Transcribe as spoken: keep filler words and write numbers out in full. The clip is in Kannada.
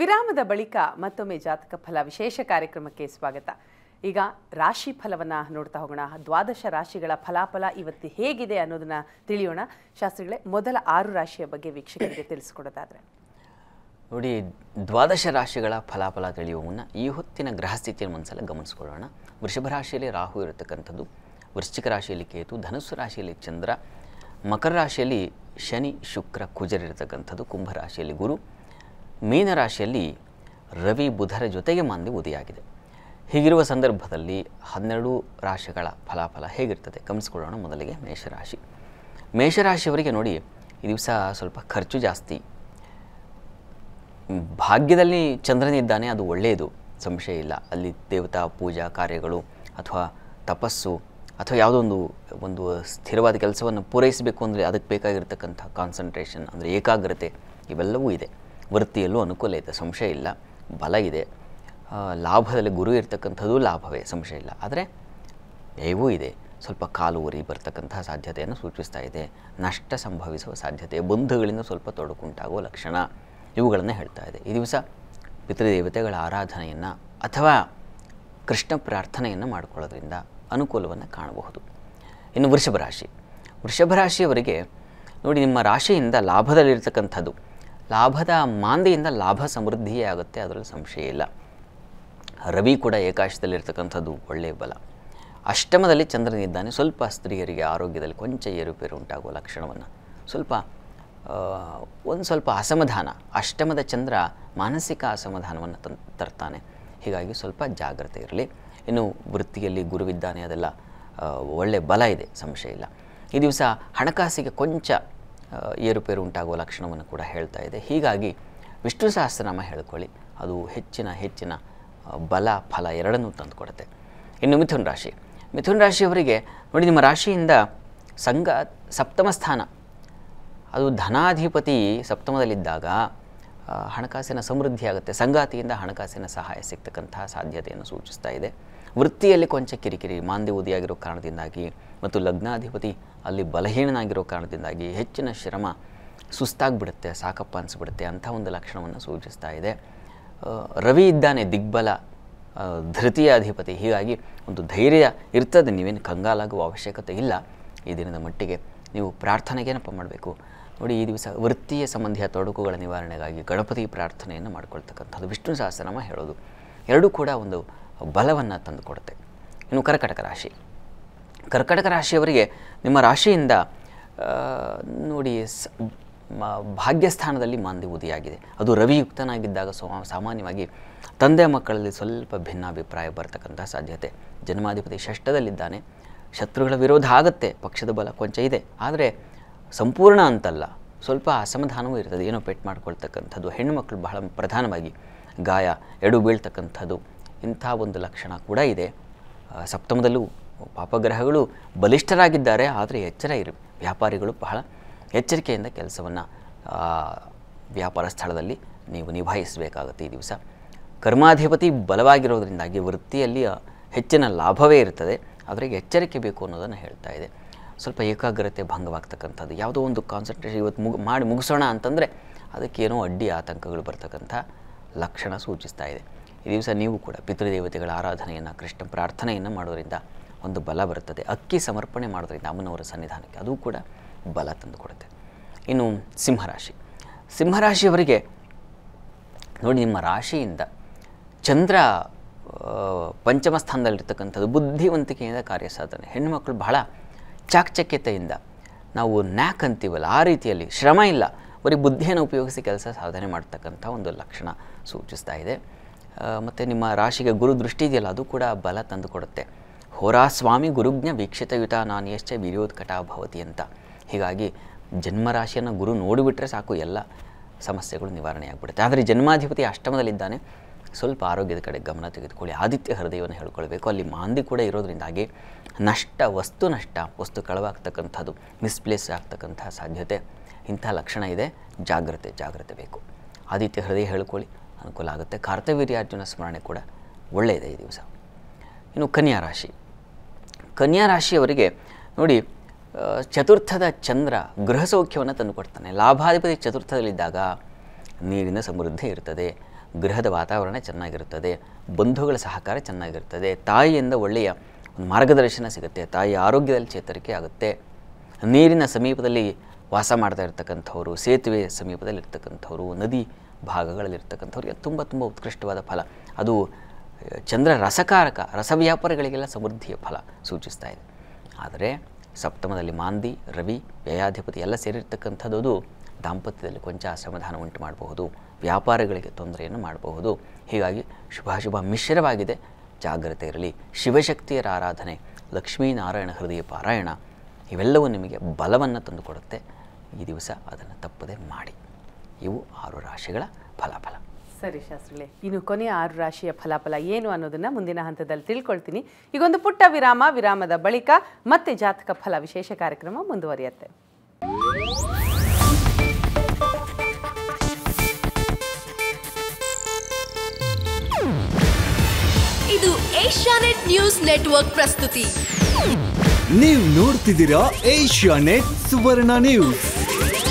ವಿರಾಮದ ಬಳಿಕ ಮತ್ತೊಮ್ಮೆ ಜಾತಕ ಫಲ ವಿಶೇಷ ಕಾರ್ಯಕ್ರಮಕ್ಕೆ ಸ್ವಾಗತ। ಈಗ ರಾಶಿ ಫಲವನ್ನು ನೋಡ್ತಾ ಹೋಗೋಣ। ದ್ವಾದಶ ರಾಶಿಗಳ ಫಲಾಫಲ ಇವತ್ತು ಹೇಗಿದೆ ಅನ್ನೋದನ್ನ ತಿಳಿಯೋಣ। ಶಾಸ್ತ್ರಿಗಳೇ, ಮೊದಲ ಆರು ರಾಶಿಯ ಬಗ್ಗೆ ವೀಕ್ಷಕರಿಗೆ ತಿಳಿಸಿಕೊಡೋದಾದ್ರೆ ನೋಡಿ, ದ್ವಾದಶ ರಾಶಿಗಳ ಫಲಾಫಲ ತಿಳಿಯುವ ಮುನ್ನ ಈ ಹೊತ್ತಿನ ಗ್ರಹ ಸ್ಥಿತಿಯನ್ನು ಒಂದ್ಸಲ ಗಮನಿಸಿಕೊಳ್ಳೋಣ। ವೃಷಭ ರಾಶಿಯಲ್ಲಿ ರಾಹು ಇರತಕ್ಕಂಥದ್ದು, ವೃಶ್ಚಿಕ ರಾಶಿಯಲ್ಲಿ ಕೇತು, ಧನುಸ್ಸು ರಾಶಿಯಲ್ಲಿ ಚಂದ್ರ, ಮಕರ ರಾಶಿಯಲ್ಲಿ ಶನಿ, ಶುಕ್ರ, ಕುಜರಿರತಕ್ಕಂಥದ್ದು, ಕುಂಭರಾಶಿಯಲ್ಲಿ ಗುರು, ಮೀನ ರಾಶಿಯಲ್ಲಿ ರವಿ, ಬುಧರ ಜೊತೆಗೆ ಮಾಂದಿ ಉದಯಾಗಿದೆ। ಹೀಗಿರುವ ಸಂದರ್ಭದಲ್ಲಿ ಹನ್ನೆರಡು ರಾಶಿಗಳ ಫಲಾಫಲ ಹೇಗಿರ್ತದೆ ಗಮನಿಸಿಕೊಳ್ಳೋಣ। ಮೊದಲಿಗೆ ಮೇಷರಾಶಿ ಮೇಷರಾಶಿಯವರಿಗೆ ನೋಡಿ, ಈ ದಿವಸ ಸ್ವಲ್ಪ ಖರ್ಚು ಜಾಸ್ತಿ, ಭಾಗ್ಯದಲ್ಲಿ ಚಂದ್ರನಿದ್ದಾನೆ, ಅದು ಒಳ್ಳೆಯದು, ಸಂಶಯ ಇಲ್ಲ। ಅಲ್ಲಿ ದೇವತಾ ಪೂಜಾ ಕಾರ್ಯಗಳು ಅಥವಾ ತಪಸ್ಸು ಅಥವಾ ಯಾವುದೊಂದು ಒಂದು ಸ್ಥಿರವಾದ ಕೆಲಸವನ್ನು ಪೂರೈಸಬೇಕು ಅಂದರೆ ಅದಕ್ಕೆ ಬೇಕಾಗಿರ್ತಕ್ಕಂಥ ಕಾನ್ಸಂಟ್ರೇಷನ್ ಅಂದರೆ ಏಕಾಗ್ರತೆ ಇವೆಲ್ಲವೂ ಇದೆ। ವೃತ್ತಿಯಲ್ಲೂ ಅನುಕೂಲ ಇದೆ, ಸಂಶಯ ಇಲ್ಲ, ಬಲ ಇದೆ। ಲಾಭದಲ್ಲಿ ಗುರು ಇರ್ತಕ್ಕಂಥದ್ದು ಲಾಭವೇ, ಸಂಶಯ ಇಲ್ಲ। ಆದರೆ ವ್ಯವೂ ಇದೆ, ಸ್ವಲ್ಪ ಕಾಲು ಉರಿ ಬರ್ತಕ್ಕಂತಹ ಸಾಧ್ಯತೆಯನ್ನು ಸೂಚಿಸ್ತಾ ಇದೆ, ನಷ್ಟ ಸಂಭವಿಸುವ ಸಾಧ್ಯತೆ, ಬಂಧುಗಳಿಂದ ಸ್ವಲ್ಪ ತೊಡಕುಂಟಾಗುವ ಲಕ್ಷಣ ಇವುಗಳನ್ನು ಹೇಳ್ತಾ ಇದೆ। ಈ ದಿವಸ ಪಿತೃದೇವತೆಗಳ ಆರಾಧನೆಯನ್ನು ಅಥವಾ ಕೃಷ್ಣ ಪ್ರಾರ್ಥನೆಯನ್ನು ಮಾಡಿಕೊಳ್ಳೋದ್ರಿಂದ ಅನುಕೂಲವನ್ನು ಕಾಣಬಹುದು। ಇನ್ನು ವೃಷಭ ರಾಶಿ ವೃಷಭ ರಾಶಿಯವರಿಗೆ ನೋಡಿ, ನಿಮ್ಮ ರಾಶಿಯಿಂದ ಲಾಭದಲ್ಲಿರ್ತಕ್ಕಂಥದ್ದು, ಲಾಭದ ಮಾಂದೆಯಿಂದ ಲಾಭ ಸಮೃದ್ಧಿಯೇ ಆಗುತ್ತೆ, ಅದರಲ್ಲಿ ಸಂಶಯ ಇಲ್ಲ। ರವಿ ಕೂಡ ಏಕಾಶದಲ್ಲಿರ್ತಕ್ಕಂಥದ್ದು ಒಳ್ಳೆಯ ಬಲ, ಅಷ್ಟಮದಲ್ಲಿ ಚಂದ್ರನಿದ್ದಾನೆ, ಸ್ವಲ್ಪ ಸ್ತ್ರೀಯರಿಗೆ ಆರೋಗ್ಯದಲ್ಲಿ ಕೊಂಚ ಏರುಪೇರು ಉಂಟಾಗುವ ಲಕ್ಷಣವನ್ನು, ಸ್ವಲ್ಪ ಒಂದು ಸ್ವಲ್ಪ ಅಸಮಾಧಾನ, ಅಷ್ಟಮದ ಚಂದ್ರ ಮಾನಸಿಕ ಅಸಮಾಧಾನವನ್ನು ತರ್ತಾನೆ, ಹೀಗಾಗಿ ಸ್ವಲ್ಪ ಜಾಗ್ರತೆ ಇರಲಿ। ಇನ್ನು ವೃತ್ತಿಯಲ್ಲಿ ಗುರುವಿದ್ದಾನೆ, ಅದೆಲ್ಲ ಒಳ್ಳೆಯ ಬಲ ಇದೆ, ಸಂಶಯ ಇಲ್ಲ। ಈ ದಿವಸ ಹಣಕಾಸಿಗೆ ಕೊಂಚ ಏರುಪೇರು ಉಂಟಾಗುವ ಲಕ್ಷಣವನ್ನು ಕೂಡ ಹೇಳ್ತಾ ಇದೆ, ಹೀಗಾಗಿ ವಿಷ್ಣು ಸಹಸ್ರನಾಮ ಹೇಳ್ಕೊಳ್ಳಿ, ಅದು ಹೆಚ್ಚಿನ ಹೆಚ್ಚಿನ ಬಲ ಫಲ ಎರಡನ್ನೂ ತಂದುಕೊಡುತ್ತೆ। ಇನ್ನು ಮಿಥುನ ರಾಶಿ ಮಿಥುನ ರಾಶಿಯವರಿಗೆ ನೋಡಿ, ನಿಮ್ಮ ರಾಶಿಯಿಂದ ಸಂಗ ಸಪ್ತಮ ಸ್ಥಾನ, ಅದು ಧನಾಧಿಪತಿ ಸಪ್ತಮದಲ್ಲಿದ್ದಾಗ ಹಣಕಾಸಿನ ಸಮೃದ್ಧಿ ಆಗುತ್ತೆ, ಸಂಗಾತಿಯಿಂದ ಹಣಕಾಸಿನ ಸಹಾಯ ಸಿಗ್ತಕ್ಕಂತಹ ಸಾಧ್ಯತೆಯನ್ನು ಸೂಚಿಸ್ತಾ ಇದೆ। ವೃತ್ತಿಯಲ್ಲಿ ಕೊಂಚ ಕಿರಿಕಿರಿ, ಮಾಂದಿ ಉದಿಯಾಗಿರೋ ಕಾರಣದಿಂದಾಗಿ ಮತ್ತು ಲಗ್ನಾಧಿಪತಿ ಅಲ್ಲಿ ಬಲಹೀನನಾಗಿರೋ ಕಾರಣದಿಂದಾಗಿ ಹೆಚ್ಚಿನ ಶ್ರಮ, ಸುಸ್ತಾಗಿಬಿಡುತ್ತೆ, ಸಾಕಪ್ಪ ಅನಿಸ್ಬಿಡುತ್ತೆ ಅಂಥ ಒಂದು ಲಕ್ಷಣವನ್ನು ಸೂಚಿಸ್ತಾ ಇದೆ। ರವಿ ಇದ್ದಾನೆ ದಿಗ್ಬಲ, ಧೃತೀಯ ಅಧಿಪತಿ, ಹೀಗಾಗಿ ಒಂದು ಧೈರ್ಯ ಇರ್ತದೆ, ನೀವೇನು ಕಂಗಾಲಾಗುವ ಅವಶ್ಯಕತೆ ಇಲ್ಲ ಈ ದಿನದ ಮಟ್ಟಿಗೆ। ನೀವು ಪ್ರಾರ್ಥನೆಗೇನಪ್ಪ ಮಾಡಬೇಕು ನೋಡಿ, ಈ ದಿವಸ ವೃತ್ತಿಯ ಸಂಬಂಧಿಯ ತೊಡಕುಗಳ ನಿವಾರಣೆಗಾಗಿ ಗಣಪತಿ ಪ್ರಾರ್ಥನೆಯನ್ನು ಮಾಡಿಕೊಳ್ತಕ್ಕಂಥದ್ದು, ವಿಷ್ಣು ಸಹಸ್ರನಾಮ ಹೇಳೋದು ಎರಡೂ ಕೂಡ ಒಂದು ಬಲವನ್ನು ತಂದುಕೊಡುತ್ತೆ। ಇನ್ನು ಕರ್ಕಟಕ ರಾಶಿ ಕರ್ಕಟಕ ರಾಶಿಯವರಿಗೆ ನಿಮ್ಮ ರಾಶಿಯಿಂದ ನೋಡಿ ಭಾಗ್ಯಸ್ಥಾನದಲ್ಲಿ ಮಾಂದಿ ಉದಿಯಾಗಿದೆ, ಅದು ರವಿಯುಕ್ತನಾಗಿದ್ದಾಗ ಸಾಮಾನ್ಯವಾಗಿ ತಂದೆ ಮಕ್ಕಳಲ್ಲಿ ಸ್ವಲ್ಪ ಭಿನ್ನಾಭಿಪ್ರಾಯ ಬರ್ತಕ್ಕಂಥ ಸಾಧ್ಯತೆ, ಜನ್ಮಾಧಿಪತಿ ಷಷ್ಠದಲ್ಲಿದ್ದಾನೆ, ಶತ್ರುಗಳ ವಿರೋಧ ಆಗುತ್ತೆ, ಪಕ್ಷದ ಬಲ ಕೊಂಚ ಇದೆ, ಆದರೆ ಸಂಪೂರ್ಣ ಅಂತಲ್ಲ, ಸ್ವಲ್ಪ ಅಸಮಾಧಾನವೂ ಇರ್ತದೆ, ಏನೋ ಪೆಟ್ಟು ಮಾಡ್ಕೊಳ್ತಕ್ಕಂಥದ್ದು, ಹೆಣ್ಣುಮಕ್ಕಳು ಬಹಳ ಪ್ರಧಾನವಾಗಿ ಗಾಯ ಎಡು ಬೀಳ್ತಕ್ಕಂಥದ್ದು ಇಂಥ ಒಂದು ಲಕ್ಷಣ ಕೂಡ ಇದೆ। ಸಪ್ತಮದಲ್ಲೂ ಪಾಪಗ್ರಹಗಳು ಬಲಿಷ್ಠರಾಗಿದ್ದಾರೆ, ಆದರೆ ಎಚ್ಚರ ಇರಿ, ವ್ಯಾಪಾರಿಗಳು ಬಹಳ ಎಚ್ಚರಿಕೆಯಿಂದ ಕೆಲಸವನ್ನು ವ್ಯಾಪಾರ ಸ್ಥಳದಲ್ಲಿ ನೀವು ನಿಭಾಯಿಸಬೇಕಾಗುತ್ತೆ ಈ ದಿವಸ। ಕರ್ಮಾಧಿಪತಿ ಬಲವಾಗಿರೋದರಿಂದಾಗಿ ವೃತ್ತಿಯಲ್ಲಿ ಹೆಚ್ಚಿನ ಲಾಭವೇ ಇರ್ತದೆ, ಆದರೆ ಎಚ್ಚರಿಕೆ ಬೇಕು ಅನ್ನೋದನ್ನು ಹೇಳ್ತಾ ಇದೆ, ಸ್ವಲ್ಪ ಏಕಾಗ್ರತೆ ಭಂಗವಾಗ್ತಕ್ಕಂಥದ್ದು, ಯಾವುದೋ ಒಂದು ಕಾನ್ಸಂಟ್ರೇಷನ್ ಇವತ್ತು ಮುಗಿ ಮಾಡಿ ಮುಗಿಸೋಣ ಅಂತಂದರೆ ಅದಕ್ಕೇನೋ ಅಡ್ಡಿ ಆತಂಕಗಳು ಬರ್ತಕ್ಕಂಥ ಲಕ್ಷಣ ಸೂಚಿಸ್ತಾ ಇದೆ। ಈ ದಿವಸ ನೀವು ಕೂಡ ಪಿತೃದೇವತೆಗಳ ಆರಾಧನೆಯನ್ನು ಕೃಷ್ಣ ಪ್ರಾರ್ಥನೆಯನ್ನು ಮಾಡೋದರಿಂದ ಒಂದು ಬಲ ಬರ್ತದೆ, ಅಕ್ಕಿ ಸಮರ್ಪಣೆ ಮಾಡೋದರಿಂದ ಅಮ್ಮನವರ ಸನ್ನಿಧಾನಕ್ಕೆ ಅದು ಕೂಡ ಬಲ ತಂದುಕೊಡುತ್ತೆ। ಇನ್ನು ಸಿಂಹರಾಶಿ ಸಿಂಹರಾಶಿಯವರಿಗೆ ನೋಡಿ, ನಿಮ್ಮ ರಾಶಿಯಿಂದ ಚಂದ್ರ ಪಂಚಮ ಸ್ಥಾನದಲ್ಲಿರ್ತಕ್ಕಂಥದ್ದು ಬುದ್ಧಿವಂತಿಕೆಯಿಂದ ಕಾರ್ಯಸಾಧನೆ, ಹೆಣ್ಣುಮಕ್ಕಳು ಬಹಳ ಚಾಕಚಕ್ಯತೆಯಿಂದ ನಾವು ನ್ಯಾಕ್ ಅಂತೀವಲ್ಲ ಆ ರೀತಿಯಲ್ಲಿ ಶ್ರಮ ಇಲ್ಲ, ಬರೀ ಬುದ್ಧಿಯನ್ನು ಉಪಯೋಗಿಸಿ ಕೆಲಸ ಸಾಧನೆ ಮಾಡ್ತಕ್ಕಂಥ ಒಂದು ಲಕ್ಷಣ ಸೂಚಿಸ್ತಾ ಇದೆ। ಮತ್ತು ನಿಮ್ಮ ರಾಶಿಗೆ ಗುರು ದೃಷ್ಟಿ ಇದೆಯಲ್ಲ, ಅದು ಕೂಡ ಬಲ ತಂದುಕೊಡುತ್ತೆ, ಹೋರಾಸ್ವಾಮಿ ಗುರುಜ್ಞ ವೀಕ್ಷಿತಯುತ ನಾನಿಯಶ್ಚ ವಿರ್ಯೋತ್ಕಟ ಭವತಿ ಅಂತ, ಹೀಗಾಗಿ ಜನ್ಮರಾಶಿಯನ್ನು ಗುರು ನೋಡಿಬಿಟ್ರೆ ಸಾಕು ಎಲ್ಲ ಸಮಸ್ಯೆಗಳು ನಿವಾರಣೆಯಾಗ್ಬಿಡುತ್ತೆ। ಆದರೆ ಜನ್ಮಾಧಿಪತಿ ಅಷ್ಟಮದಲ್ಲಿದ್ದಾನೆ, ಸ್ವಲ್ಪ ಆರೋಗ್ಯದ ಕಡೆ ಗಮನ ತೆಗೆದುಕೊಳ್ಳಿ, ಆದಿತ್ಯ ಹೃದಯವನ್ನು ಹೇಳ್ಕೊಳ್ಬೇಕು, ಅಲ್ಲಿ ಮಾಂದಿ ಕೂಡ ಇರೋದರಿಂದಾಗಿ ನಷ್ಟ, ವಸ್ತು ನಷ್ಟ, ವಸ್ತು ಕಳವಾಗ್ತಕ್ಕಂಥದ್ದು, ಮಿಸ್ಪ್ಲೇಸ್ ಆಗ್ತಕ್ಕಂಥ ಸಾಧ್ಯತೆ ಇಂಥ ಲಕ್ಷಣ ಇದೆ, ಜಾಗ್ರತೆ ಜಾಗ್ರತೆ ಬೇಕು, ಆದಿತ್ಯ ಹೃದಯ ಹೇಳ್ಕೊಳ್ಳಿ, ಅನುಕೂಲ ಆಗುತ್ತೆ। ಕಾರ್ತವೀರ್ಯಾರ್ಜುನ ಸ್ಮರಣೆ ಕೂಡ ಒಳ್ಳೆಯದೇ ಈ ದಿವಸ। ಇನ್ನು ಕನ್ಯಾ ರಾಶಿ ಕನ್ಯಾ ರಾಶಿಯವರಿಗೆ ನೋಡಿ, ಚತುರ್ಥದ ಚಂದ್ರ ಗೃಹ ಸೌಖ್ಯವನ್ನು ತಂದುಕೊಡ್ತಾನೆ, ಲಾಭಾಧಿಪತಿ ಚತುರ್ಥದಲ್ಲಿದ್ದಾಗ ನೀರಿನ ಸಮೃದ್ಧಿ ಇರ್ತದೆ, ಗೃಹದ ವಾತಾವರಣ ಚೆನ್ನಾಗಿರುತ್ತದೆ, ಬಂಧುಗಳ ಸಹಕಾರ ಚೆನ್ನಾಗಿರುತ್ತದೆ, ತಾಯಿಯಿಂದ ಒಳ್ಳೆಯ ಮಾರ್ಗದರ್ಶನ ಸಿಗುತ್ತೆ, ತಾಯಿ ಆರೋಗ್ಯದಲ್ಲಿ ಚೇತರಿಕೆ ಆಗುತ್ತೆ, ನೀರಿನ ಸಮೀಪದಲ್ಲಿ ವಾಸ ಮಾಡ್ತಾ ಇರತಕ್ಕಂತವರು, ಸೇತುವೆ ಸಮೀಪದಲ್ಲಿ ಇರತಕ್ಕಂತವರು, ನದಿ ಭಾಗಗಳಲ್ಲಿ ಇರತಕ್ಕಂತವರಿಗೆ ತುಂಬಾ ತುಂಬಾ ಉತ್ಕೃಷ್ಟವಾದ ಫಲ. ಅದು ಚಂದ್ರ ರಸಕಾರಕ ರಸವ್ಯಾಪಾರಿಗಳಿಗೆಲ್ಲ ಸಮೃದ್ಧಿಯ ಫಲ ಸೂಚಿಸ್ತಾ ಇದೆ. ಆದರೆ ಸಪ್ತಮದಲ್ಲಿ ಮಾಂದಿ ರವಿ ವ್ಯಯಾಧಿಪತಿ ಎಲ್ಲ ಸೇರಿರ್ತಕ್ಕಂಥದ್ದು ದಾಂಪತ್ಯದಲ್ಲಿ ಕೊಂಚ ಅಸಮಾಧಾನ ಉಂಟು ಮಾಡಬಹುದು, ವ್ಯಾಪಾರಗಳಿಗೆ ತೊಂದರೆಯನ್ನು ಮಾಡಬಹುದು. ಹೀಗಾಗಿ ಶುಭಾಶುಭ ಮಿಶ್ರವಾಗಿದೆ, ಜಾಗ್ರತೆ ಇರಲಿ. ಶಿವಶಕ್ತಿಯರ ಆರಾಧನೆ, ಲಕ್ಷ್ಮೀನಾರಾಯಣ ಹೃದಯ ಪಾರಾಯಣ ಇವೆಲ್ಲವೂ ನಿಮಗೆ ಬಲವನ್ನು ತಂದುಕೊಡುತ್ತೆ. ಈ ದಿವಸ ಅದನ್ನು ತಪ್ಪದೆ ಮಾಡಿ. ಇವು ಆರು ರಾಶಿಗಳ ಫಲಾಫಲ. ಸರಿ ಶಾಸ್ತ್ರಿಗಳೇ, ಇನ್ನು ಕೊನೆಯ ಆರು ರಾಶಿಯ ಫಲಾಫಲ ಏನು ಅನ್ನೋದನ್ನು ಮುಂದಿನ ಹಂತದಲ್ಲಿ ತಿಳ್ಕೊಳ್ತೀನಿ. ಈಗೊಂದು ಪುಟ್ಟ ವಿರಾಮ, ವಿರಾಮದ ಬಳಿಕ ಮತ್ತೆ ಜಾತಕ ಫಲ ವಿಶೇಷ ಕಾರ್ಯಕ್ರಮ ಮುಂದುವರಿಯುತ್ತೆ. ಇದು ಏಷ್ಯಾನೆಟ್ ನ್ಯೂಸ್ ನೆಟ್ವರ್ಕ್ ಪ್ರಸ್ತುತಿ. ನೀವು ನೋಡ್ತಿದ್ದೀರಾ ಏಷ್ಯಾನೆಟ್ ಸುವರ್ಣ ನ್ಯೂಸ್.